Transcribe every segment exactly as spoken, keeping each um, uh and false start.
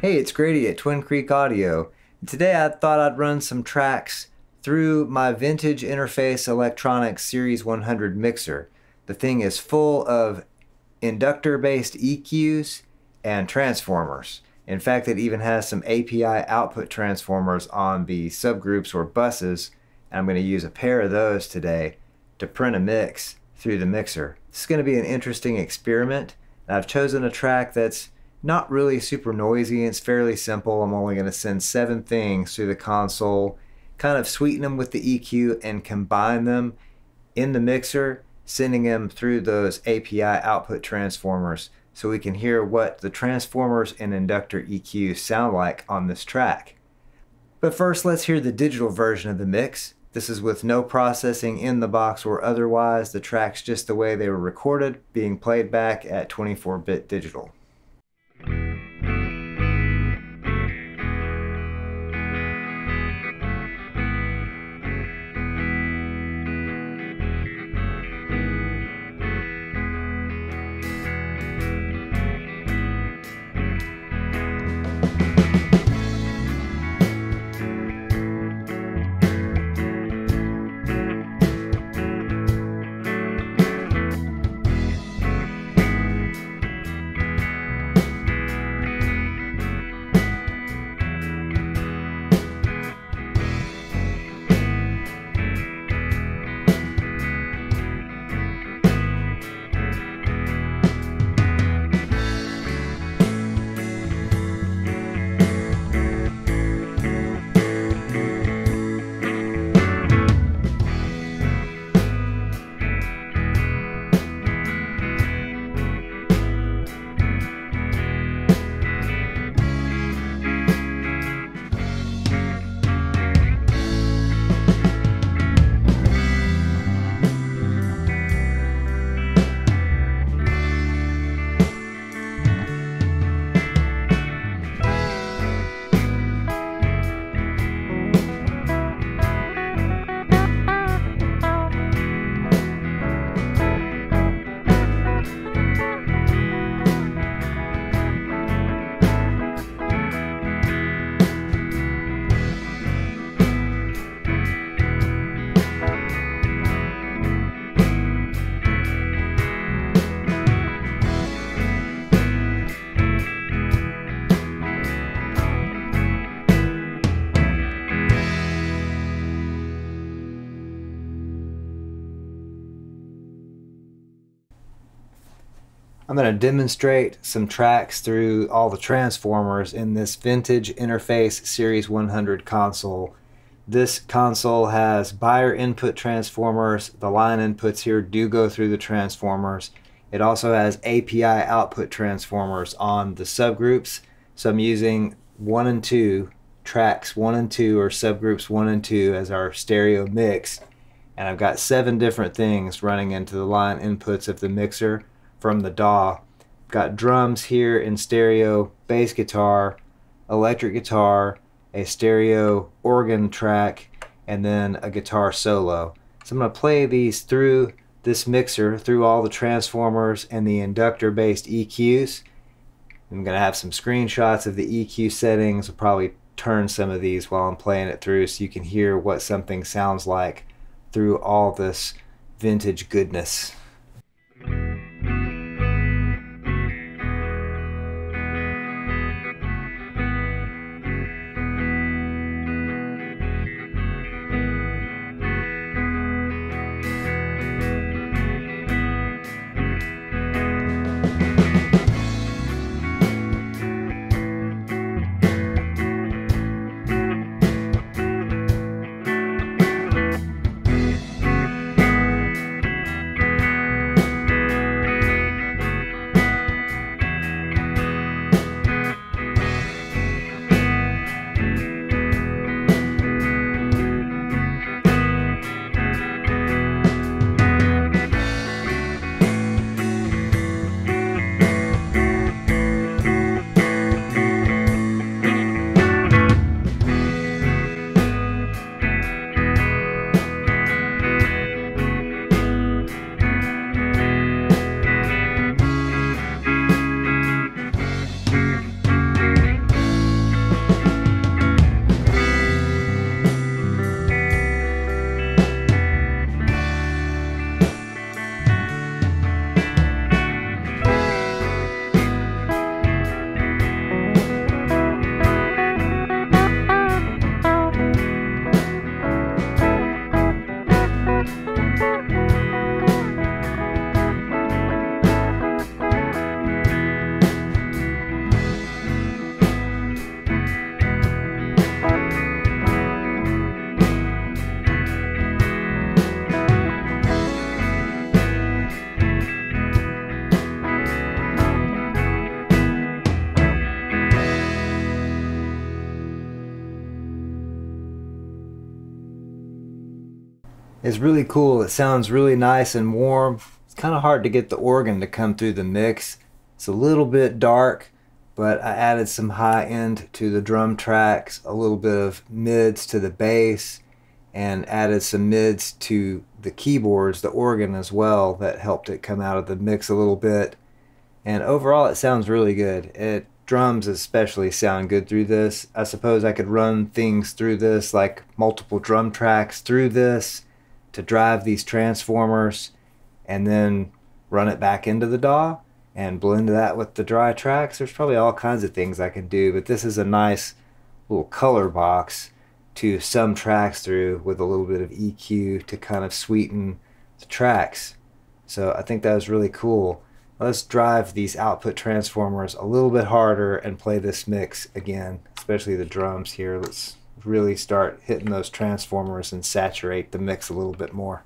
Hey, it's Grady at Twin Creek Audio. Today I thought I'd run some tracks through my Vintage Interface Electronics Series one hundred mixer. The thing is full of inductor-based E Qs and transformers. In fact, it even has some A P I output transformers on the subgroups or buses. And I'm going to use a pair of those today to print a mix through the mixer. This is going to be an interesting experiment. And I've chosen a track that's not really super noisy. It's fairly simple. I'm only going to send seven things through the console, kind of sweeten them with the E Q and combine them in the mixer, sending them through those A P I output transformers so we can hear what the transformers and inductor E Q sound like on this track. But first, let's hear the digital version of the mix. This is with no processing in the box or otherwise. The track's just the way they were recorded, being played back at twenty-four bit digital. I'm going to demonstrate some tracks through all the transformers in this Vintage Interface Series one hundred console. This console has buyer input transformers. The line inputs here do go through the transformers. It also has A P I output transformers on the subgroups. So I'm using one and two, tracks one and two, or subgroups one and two as our stereo mix. And I've got seven different things running into the line inputs of the mixer from the D A W. Got drums here in stereo, bass guitar, electric guitar, a stereo organ track, and then a guitar solo. So I'm going to play these through this mixer, through all the transformers and the inductor-based E Qs. I'm going to have some screenshots of the E Q settings. I'll probably turn some of these while I'm playing it through so you can hear what something sounds like through all this vintage goodness. Thank you. It's really cool. It sounds really nice and warm. It's kind of hard to get the organ to come through the mix. It's a little bit dark, but I added some high end to the drum tracks, a little bit of mids to the bass, and added some mids to the keyboards, the organ as well, that helped it come out of the mix a little bit. And overall it sounds really good. It drums especially sound good through this. I suppose I could run things through this, like multiple drum tracks through this to drive these transformers, and then run it back into the D A W and blend that with the dry tracks. There's probably all kinds of things I can do, but this is a nice little color box to some tracks through with a little bit of E Q to kind of sweeten the tracks. So I think that was really cool. Let's drive these output transformers a little bit harder and play this mix again, especially the drums here. Let's really start hitting those transformers and saturate the mix a little bit more.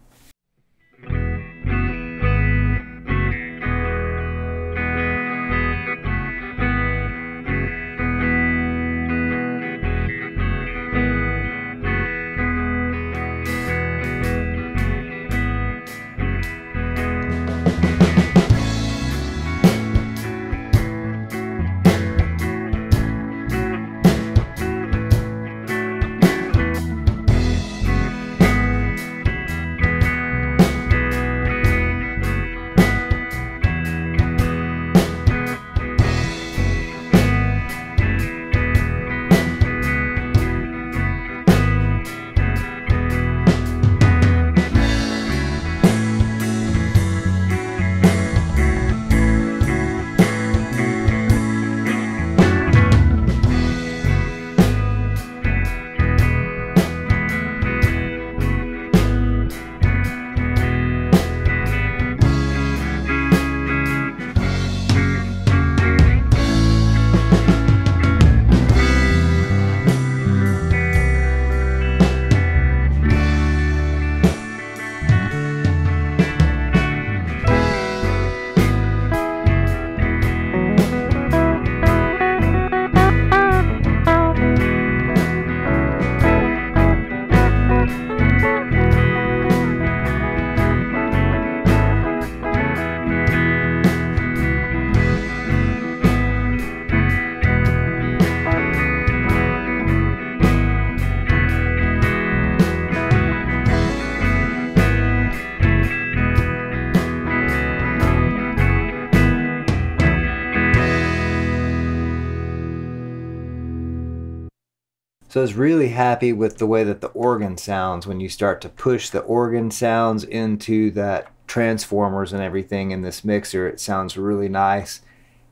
So I was really happy with the way that the organ sounds when you start to push the organ sounds into that transformers and everything in this mixer. It sounds really nice.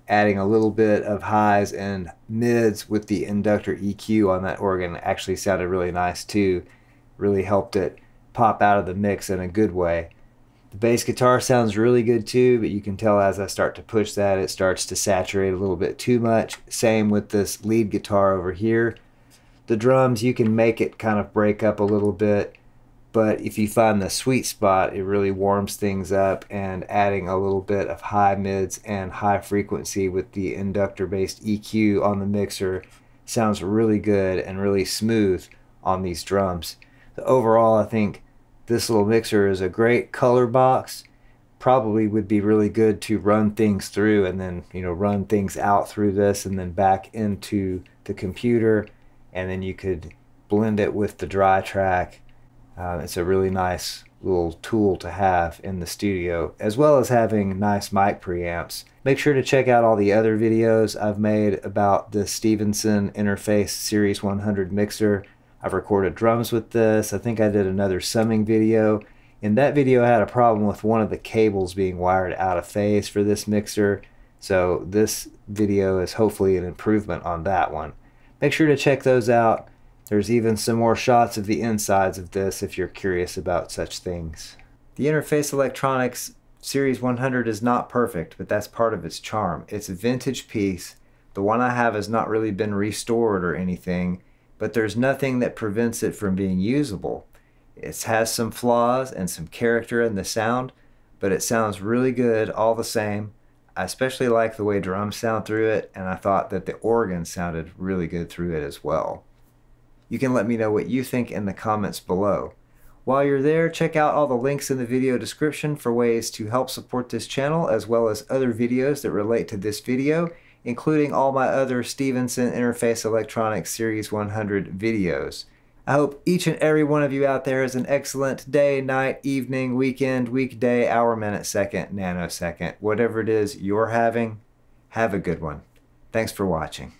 Adding a little bit of highs and mids with the inductor E Q on that organ actually sounded really nice too. Really helped it pop out of the mix in a good way. The bass guitar sounds really good too, but you can tell as I start to push that, it starts to saturate a little bit too much. Same with this lead guitar over here. The drums, you can make it kind of break up a little bit, but if you find the sweet spot, it really warms things up, and adding a little bit of high mids and high frequency with the inductor-based E Q on the mixer sounds really good and really smooth on these drums. So overall, I think this little mixer is a great color box. Probably would be really good to run things through and then, you know, run things out through this and then back into the computer. And then you could blend it with the dry track. Uh, it's a really nice little tool to have in the studio, as well as having nice mic preamps. Make sure to check out all the other videos I've made about the Stevenson Interface Series one hundred mixer. I've recorded drums with this. I think I did another summing video. In that video I had a problem with one of the cables being wired out of phase for this mixer, so this video is hopefully an improvement on that one. Make sure to check those out. There's even some more shots of the insides of this if you're curious about such things. The Interface Electronics Series one hundred is not perfect, but that's part of its charm. It's a vintage piece. The one I have has not really been restored or anything, but there's nothing that prevents it from being usable. It has some flaws and some character in the sound, but it sounds really good all the same. I especially like the way drums sound through it, and I thought that the organ sounded really good through it as well. You can let me know what you think in the comments below. While you're there, check out all the links in the video description for ways to help support this channel, as well as other videos that relate to this video, including all my other Stevenson Interface Electronics Series one hundred videos. I hope each and every one of you out there has an excellent day, night, evening, weekend, weekday, hour, minute, second, nanosecond. Whatever it is you're having, have a good one. Thanks for watching.